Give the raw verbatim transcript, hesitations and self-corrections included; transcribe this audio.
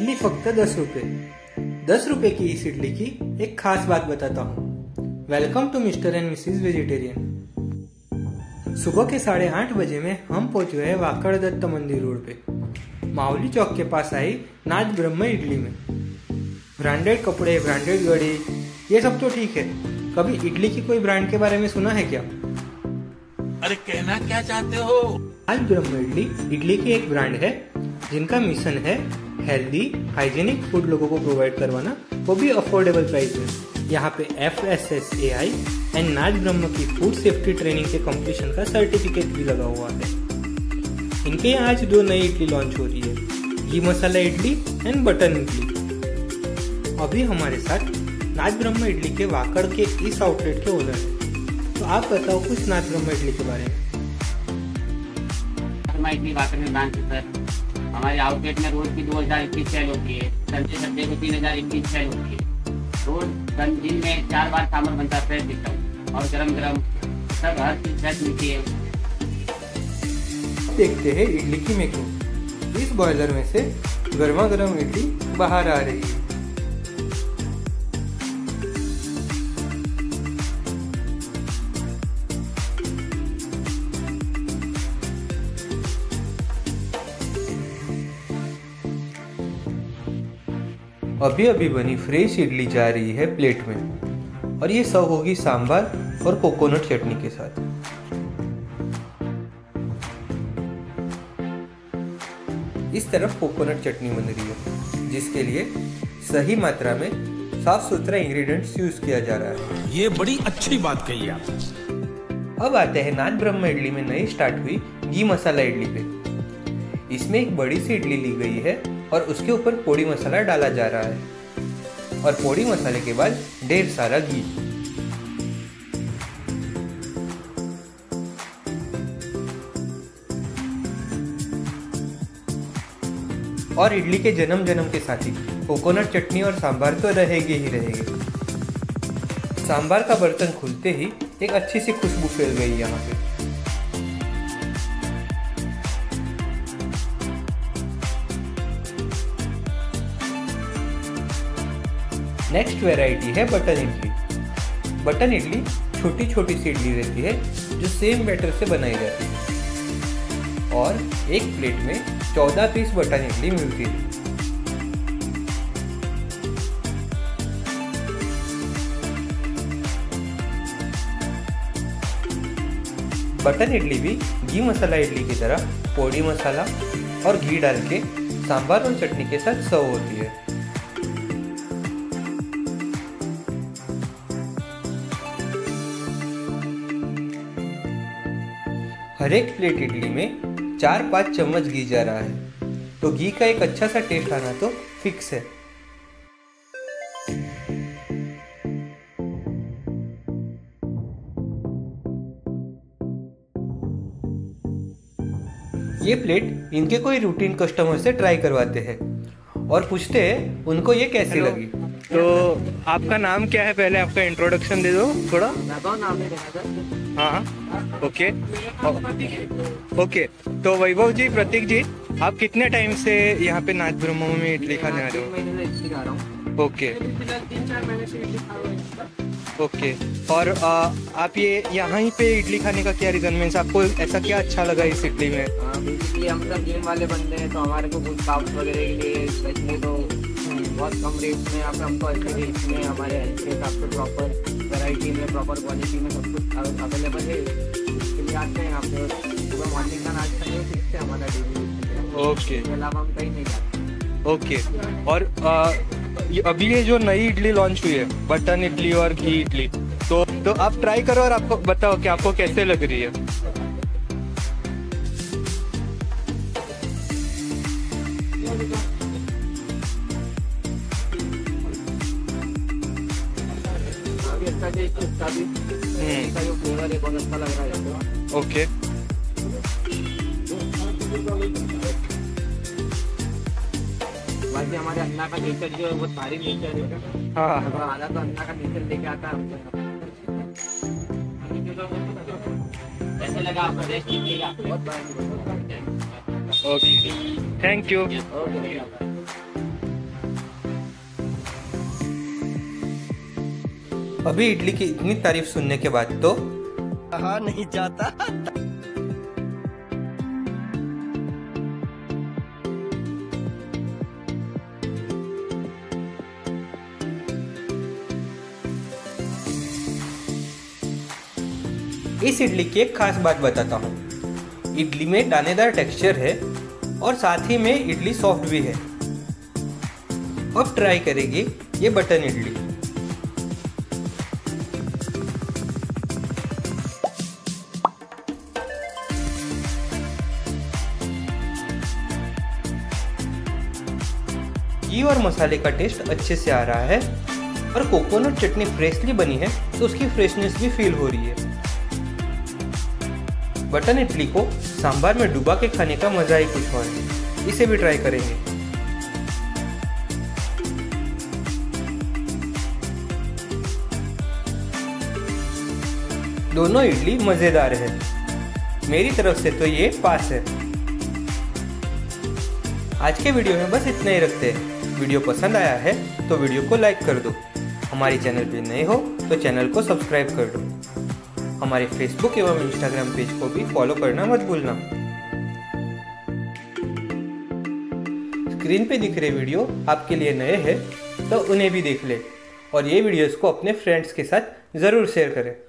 इडली फक्त दस रुपए दस रुपए की इस इडली की एक खास बात बताता हूँ। Welcome to mister and missus vegetarian. सुबह के साढ़े आठ बजे में हम पहुंचे हैं वाकड़ दत्त मंदिर रोड पे मावली चौक के पास आई नागब्रह्म इडली में। ब्रांडेड कपड़े, ब्रांडेड घड़ी, ये सब तो ठीक है, कभी इडली की कोई ब्रांड के बारे में सुना है क्या? अरे कहना क्या चाहते हो? नागब्रह्म इडली इडली की एक ब्रांड है जिनका मिशन है हेल्दी हाइजीनिक फूड लोगों को प्रोवाइड करवाना, वो भी अफोर्डेबल प्राइस में। यहाँ पे F S S A I and Nagabrahma की फूड सेफ्टी ट्रेनिंग के कंप्लीशन का सर्टिफिकेट भी लगा हुआ है। इनके यहाँ आज दो नई इडली लॉन्च हो रही है, घी मसाला इडली एंड बटन इडली। अभी हमारे साथ नागब्रह्म इडली के वाकड़ के इस आउटलेट के ओनर है, तो आप बताओ कुछ नागब्रह्म इडली के बारे में। हमारे आउटलेट में रोज की दो हजार इक्कीस सेल होती है, संडे संडे को तीन हजार इक्कीस सेल होती है। रोज दिन में चार बार सांभर बनता फ्रेश दिखता है और गरम गरम सब हर चीज फ्रेश मिलती है। देखते हैं इडली की मेकिंग। इस बॉयलर में से गर्मा गर्म इडली बाहर आ रही है। अभी अभी बनी फ्रेश इडली जा रही है प्लेट में और ये सर्व होगी सांभर और कोकोनट चटनी के साथ। इस तरफ कोकोनट चटनी बन रही है जिसके लिए सही मात्रा में साफ सुथरा इंग्रेडिएंट्स यूज किया जा रहा है। ये बड़ी अच्छी बात कही आप। अब आते हैं नागब्रह्म इडली में नई स्टार्ट हुई घी मसाला इडली पे। इसमें एक बड़ी सी इडली ली गई है और उसके ऊपर पोड़ी मसाला डाला जा रहा है और पोड़ी मसाले के बाद ढेर सारा घी। और इडली के जन्म जन्म के साथ ही कोकोनट चटनी और सांभर तो रहेगी ही रहेगी। सांभर का बर्तन खुलते ही एक अच्छी सी खुशबू फैल गई यहाँ पे। नेक्स्ट वैरायटी है बटन इडली। बटन इडली छोटी छोटी सी इडली रहती है जो सेम बैटर से बनाई जाती है और एक प्लेट में चौदह पीस बटन इडली मिलती है। बटन इडली भी घी मसाला इडली की तरह पोड़ी मसाला और घी डाल के सांभर और चटनी के साथ सर्व होती है। हर एक प्लेट इडली में चार पाँच चम्मच घी जा रहा है, तो घी का एक अच्छा सा टेस्ट आना तो फिक्स है। ये प्लेट इनके कोई रूटीन कस्टमर से ट्राई करवाते हैं और पूछते हैं उनको ये कैसी लगी। तो आपका नाम क्या है? पहले आपका इंट्रोडक्शन दे दो थोड़ा। नाम है हाँ ओके ओके। तो वैभव जी, प्रतीक जी, आप कितने टाइम से यहाँ पे नागब्रह्म में इडली खाने आ रहे हो? Okay okay. और आ, आप ये यहाँ ही पे इडली खाने का क्या रिकमेंडेंस? आपको ऐसा क्या अच्छा लगा इस इडली में? हम सब जिम वाले बंदे हैं तो हमारे को वर्कआउट वगैरह के लिए तो बहुत कम रेट में, आप हमको अच्छे रेट में, हमारे हेल्थ के हिसाब से प्रॉपर वैरायटी में, प्रॉपर क्वालिटी में सब कुछ अवेलेबल है। इसके लिए आते हैं यहाँ पे सुबह मॉर्निंग का नाश्ता है, इससे हमारा डेली ओके अलावा हम कहीं नहीं जाते। ओके। और आ, अभी ये जो नई इडली लॉन्च हुई है बटन इडली और घी इडली, तो, तो आप ट्राई करो और आपको बताओ कि आपको कैसे लग रही है। ओके। बाकी हमारे अन्ना का नेचर जो है वो सारी नेचर है। हाँ आधा तो अन्ना का नेचर लेके आता है। कैसे लगा आपका रेस्ट लीजिएगा? Okay thank you. अभी इडली की इतनी तारीफ सुनने के बाद तो कहा नहीं जाता। इस इडली की एक खास बात बताता हूँ, इडली में दानेदार टेक्सचर है और साथ ही में इडली सॉफ्ट भी है। अब ट्राई करेंगे ये बटन इडली। घी और मसाले का टेस्ट अच्छे से आ रहा है और कोकोनट चटनी फ्रेशली बनी है तो उसकी फ्रेशनेस भी फील हो रही है। बटन इडली को सांभर में डुबा के खाने का मजा ही कुछ और है, इसे भी ट्राई करेंगे। दोनों इडली मजेदार है, मेरी तरफ से तो ये पास है। आज के वीडियो में बस इतना ही रखते हैं। वीडियो पसंद आया है तो वीडियो को लाइक कर दो, हमारे चैनल पे नए हो तो चैनल को सब्सक्राइब कर दो। हमारे फेसबुक एवं इंस्टाग्राम पेज को भी फॉलो करना मत भूलना। स्क्रीन पे दिख रहे वीडियो आपके लिए नए हैं तो उन्हें भी देख ले और ये वीडियोस को अपने फ्रेंड्स के साथ ज़रूर शेयर करें।